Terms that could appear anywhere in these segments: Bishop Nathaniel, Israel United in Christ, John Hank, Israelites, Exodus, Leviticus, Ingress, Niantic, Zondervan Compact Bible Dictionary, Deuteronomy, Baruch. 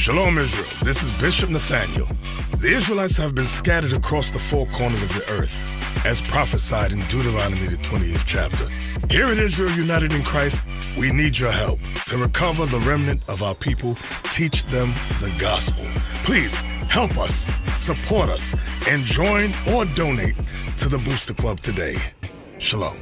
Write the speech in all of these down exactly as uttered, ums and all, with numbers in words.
Shalom Israel, this is Bishop Nathaniel. The Israelites have been scattered across the four corners of the earth, as prophesied in Deuteronomy the twentieth chapter. Here at Israel United in Christ, we need your help to recover the remnant of our people, teach them the gospel. Please help us, support us, and join or donate to the Booster Club today. Shalom.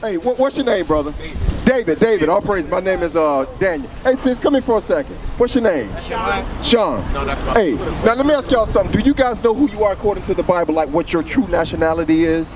Hey, what's your name, brother? David. David, David, all praise. My name is uh, Daniel. Hey, sis, come here for a second. What's your name? Sean. Sean. No, that's hey, now let me ask y'all something. Do you guys know who you are according to the Bible, like what your true nationality is?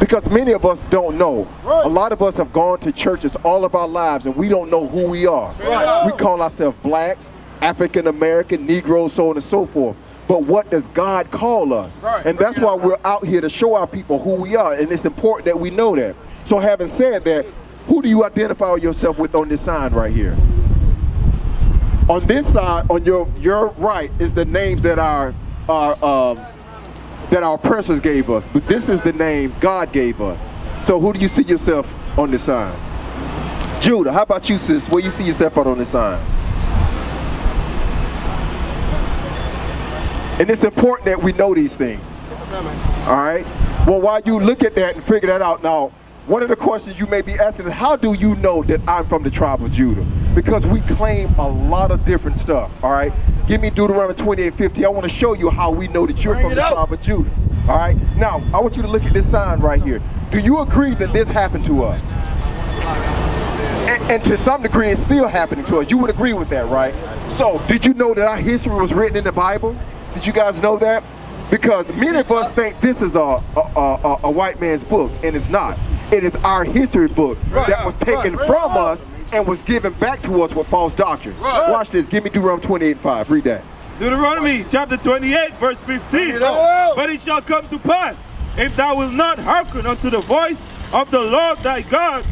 Because many of us don't know. Right. A lot of us have gone to churches all of our lives and we don't know who we are. Right. We call ourselves blacks, African American, Negroes, so on and so forth. But what does God call us? Right. And that's why we're out here to show our people who we are, and it's important that we know that. So having said that, who do you identify yourself with on this sign right here? On this side, on your your right, is the names that our our um, that our oppressors gave us. But this is the name God gave us. So who do you see yourself on this sign? Judah, how about you, sis? Where you see yourself out on this sign? And it's important that we know these things. All right? Well, while you look at that and figure that out now, one of the questions you may be asking is, how do you know that I'm from the tribe of Judah? Because we claim a lot of different stuff, all right? Give me Deuteronomy twenty-eight fifty. I want to show you how we know that you're Bring from the up. tribe of Judah, all right? Now, I want you to look at this sign right here. Do you agree that this happened to us? And, and to some degree, it's still happening to us. You would agree with that, right? So, did you know that our history was written in the Bible? Did you guys know that? Because many of us think this is a, a, a, a white man's book, and it's not. It is our history book right, that was taken right, from right. us and was given back to us with false doctrines. Right. Watch this. Give me Deuteronomy twenty-eight five. Read that. Deuteronomy chapter twenty-eight, verse fifteen. Oh. But it shall come to pass, if thou wilt not hearken unto the voice of the Lord thy God,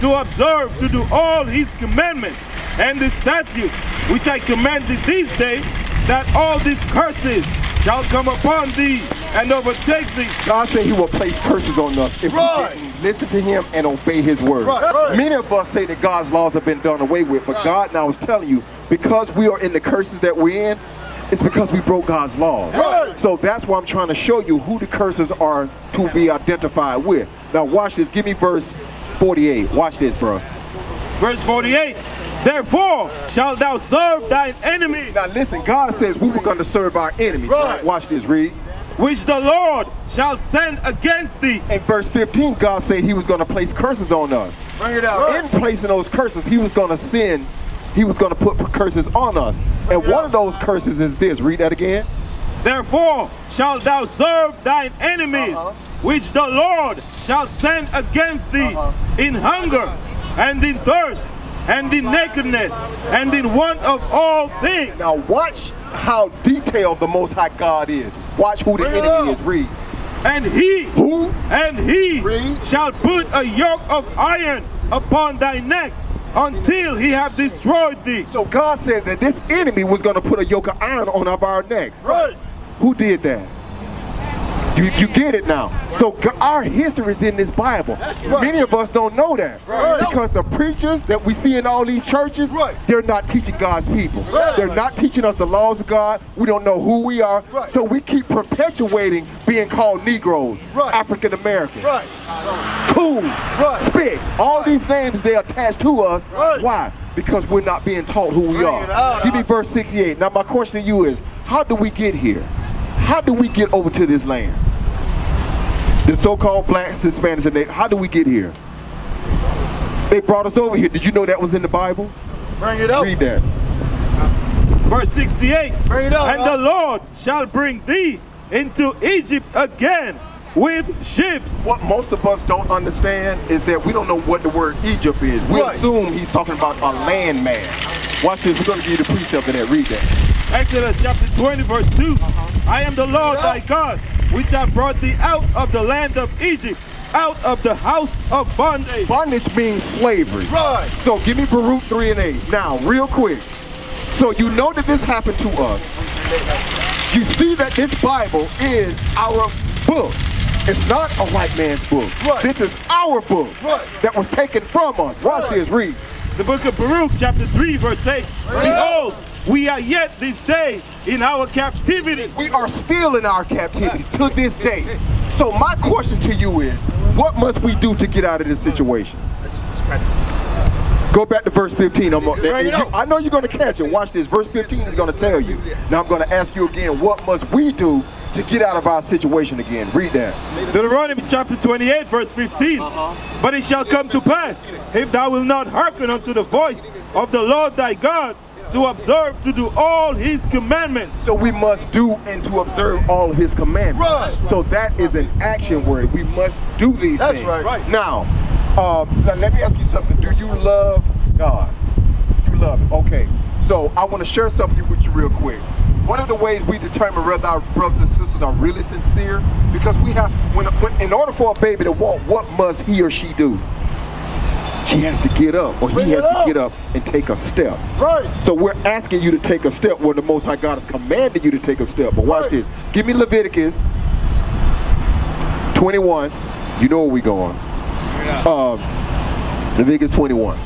to observe to do all his commandments and the statutes which I command thee this day, that all these curses shall come upon thee and overtake thee. God said he will place curses on us if right. we didn't listen to him and obey his word. Right. Right. Many of us say that God's laws have been done away with, but right. God now is telling you, because we are in the curses that we're in, it's because we broke God's laws. Right. So that's why I'm trying to show you who the curses are to be identified with. Now watch this. Give me verse forty-eight. Watch this, bro. Verse forty-eight. Therefore shalt thou serve thine enemies. Now listen, God says we were going to serve our enemies. Right. Right? Watch this, read. Which the Lord shall send against thee. In verse fifteen, God said he was going to place curses on us. Bring it out. Right. In placing those curses, he was going to send, he was going to put curses on us. And one out. of those curses is this. Read that again. Therefore shalt thou serve thine enemies, uh-huh. which the Lord shall send against thee uh-huh. in hunger and in thirst, and in nakedness, and in want of all things. Now watch how detailed the Most High God is. Watch who the Bring enemy is. Read. And he who and he Read. shall put a yoke of iron upon thy neck until he have destroyed thee. So God said that this enemy was going to put a yoke of iron on our necks. Right. Who did that? You, you get it now. So our history is in this Bible. Right. Many of us don't know that. Right. Because the preachers that we see in all these churches, right. they're not teaching God's people. Right. They're not teaching us the laws of God. We don't know who we are. Right. So we keep perpetuating being called Negroes, right. African Americans, right. coons, right. spics. All right. these names they attach to us. Right. Why? Because we're not being taught who we are. Out, Give me out. verse sixty-eight. Now my question to you is, how do we get here? How do we get over to this land? the so-called blacks, Hispanics, and they, how do we get here? They brought us over here. Did you know that was in the Bible? Bring it up. Read that. Verse sixty-eight. Bring it up. And huh? the Lord shall bring thee into Egypt again with ships. What most of us don't understand is that we don't know what the word Egypt is. We right. assume he's talking about a landmass. Watch this. We're going to give you the precept of that. Read that. Exodus chapter twenty verse two. Uh-huh. I am the Lord thy God, which have brought thee out of the land of Egypt, out of the house of bondage. Bondage means slavery. Right. So give me Baruch three and eight. Now, real quick. So you know that this happened to us. You see that this Bible is our book. It's not a white man's book. Right. This is our book right. that was taken from us. Watch right. this, read. The book of Baruch, chapter three, verse eight. Right. Behold, we are yet this day in our captivity. We are still in our captivity to this day. So my question to you is, what must we do to get out of this situation? Go back to verse fifteen. I'm, I know you're going to catch it. Watch this. Verse fifteen is going to tell you. Now I'm going to ask you again, what must we do to get out of our situation again? Read that. Deuteronomy chapter twenty-eight, verse fifteen. Uh-huh. But it shall come to pass, if thou wilt not hearken unto the voice of the Lord thy God, to observe, to do all his commandments. So we must do and to observe all his commandments. Right. So that is an action word. We must do these That's things. That's right. Now, Uh, now let me ask you something. Do you love God? You love him. Okay. So I want to share something with you real quick. One of the ways we determine whether our brothers and sisters are really sincere, because we have, when, when in order for a baby to walk, what must he or she do? She has to get up, or he has to get up and take a step. Right. So we're asking you to take a step where the Most High God has commanded you to take a step. But watch this. Give me Leviticus twenty-one. You know where we going. Uh, Leviticus twenty-one.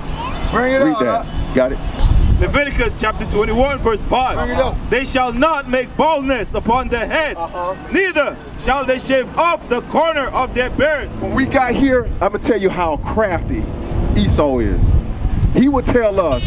Bring it Read on, that. Huh? Got it? Leviticus chapter twenty-one verse five. Bring it up. They shall not make baldness upon their heads, uh-huh. neither shall they shave off the corner of their beards. When we got here, I'm going to tell you how crafty Esau is. He would tell us,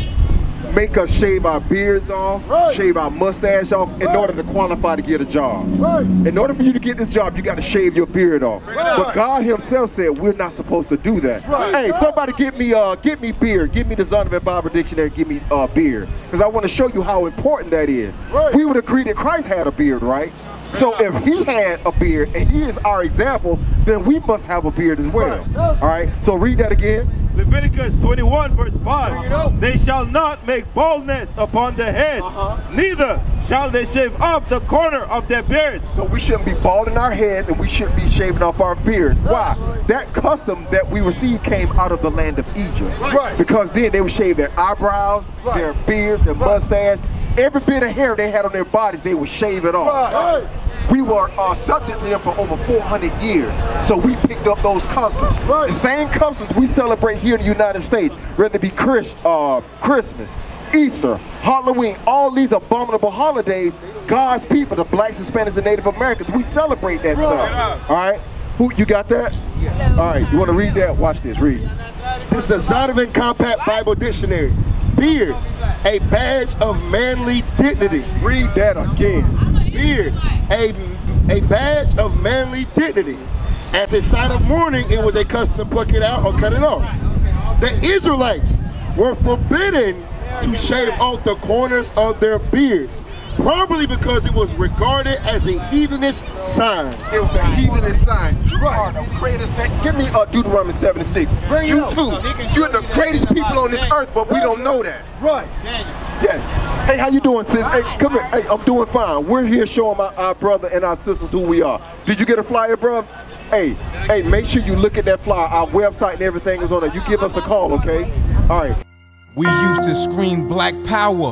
make us shave our beards off, right. shave our mustache off in right. order to qualify to get a job. Right. In order for you to get this job, you got to shave your beard off. Right. But God himself said we're not supposed to do that. Right. Hey, right. somebody get me uh, get me beard. Give me the Zondervan Bible Dictionary. Give me uh, beard. Because I want to show you how important that is. Right. We would agree that Christ had a beard, right? So if he had a beard and he is our example, then we must have a beard as well. All right, so read that again. Leviticus twenty-one verse five. They shall not make baldness upon their heads, uh-huh. neither shall they shave off the corner of their beards. So we shouldn't be balding our heads and we shouldn't be shaving off our beards. Why? Right. That custom that we received came out of the land of Egypt. Right. Because then they would shave their eyebrows, right. their beards, their right. mustache. Every bit of hair they had on their bodies, they would shave it off. Right. Right. We were uh, subject to them for over four hundred years, so we picked up those customs. Right. The same customs we celebrate here in the United States, whether it be Chris, uh, Christmas, Easter, Halloween, all these abominable holidays, God's people, the blacks, Hispanics, and Native Americans, we celebrate that right. stuff. All right? Who, you got that? Yeah. All right, you want to read that? Watch this, read. This is the Zondervan Compact Bible Dictionary. Beard, a badge of manly dignity. Read that again. Beard, a, a badge of manly dignity. As a sign of mourning, it was a custom to pluck it out or cut it off. The Israelites were forbidden to shave off the corners of their beards, probably because it was regarded as a heathenish sign. It was a heathenish sign. You are the greatest thing. Give me uh, Deuteronomy seven six. Bring you too. You're the greatest people on this earth, but we don't know that. Right. Yes. Hey, how you doing, sis? Hey, come here. Hey, I'm doing fine. We're here showing my, our brother and our sisters who we are. Did you get a flyer, bro? Hey, hey, make sure you look at that flyer. Our website and everything is on it. You give us a call, okay? All right. We used to scream black power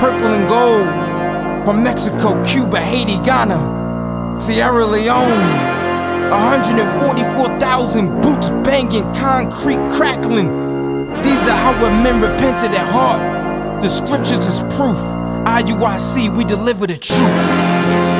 Purple and gold, from Mexico, Cuba, Haiti, Ghana, Sierra Leone, one hundred forty-four thousand boots banging, concrete crackling. These are how our men repented at heart. The scriptures is proof. I U I C, we deliver the truth.